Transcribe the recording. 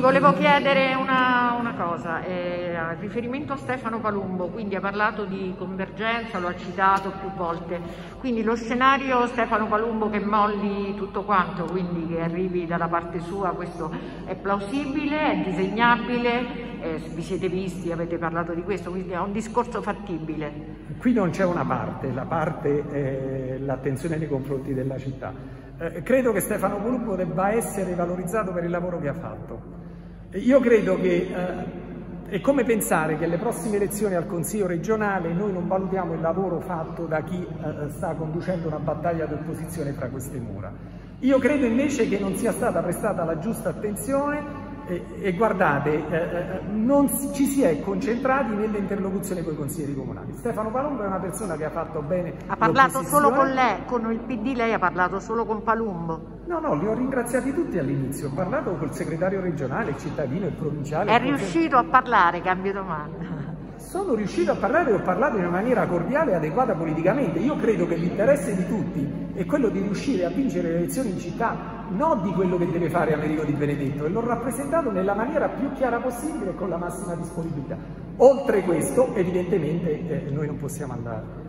Sì, volevo chiedere una cosa, a riferimento a Stefano Palumbo, quindi ha parlato di convergenza, lo ha citato più volte, quindi lo scenario Stefano Palumbo che molli tutto quanto, quindi che arrivi dalla parte sua, questo è plausibile, è disegnabile? Vi siete visti, avete parlato di questo, quindi è un discorso fattibile. Qui non c'è una parte, la parte è l'attenzione nei confronti della città. Credo che Stefano Palumbo debba essere valorizzato per il lavoro che ha fatto. Io credo che è come pensare che alle prossime elezioni al Consiglio regionale noi non valutiamo il lavoro fatto da chi sta conducendo una battaglia di opposizione fra queste mura. Io credo invece che non sia stata prestata la giusta attenzione. E guardate, non ci si è concentrati nell'interlocuzione con i consiglieri comunali. Stefano Palumbo è una persona che ha fatto bene. Ha parlato solo con lei, con il PD, lei ha parlato solo con Palumbo. No, no, li ho ringraziati tutti all'inizio. Ho parlato col segretario regionale, il cittadino, il provinciale. È riuscito a parlare, cambio domanda. Sono riuscito a parlare e ho parlato in una maniera cordiale e adeguata politicamente. Io credo che l'interesse di tutti è quello di riuscire a vincere le elezioni in città, non di quello che deve fare Amerigo di Benedetto, e l'ho rappresentato nella maniera più chiara possibile e con la massima disponibilità. Oltre questo, evidentemente, noi non possiamo andare.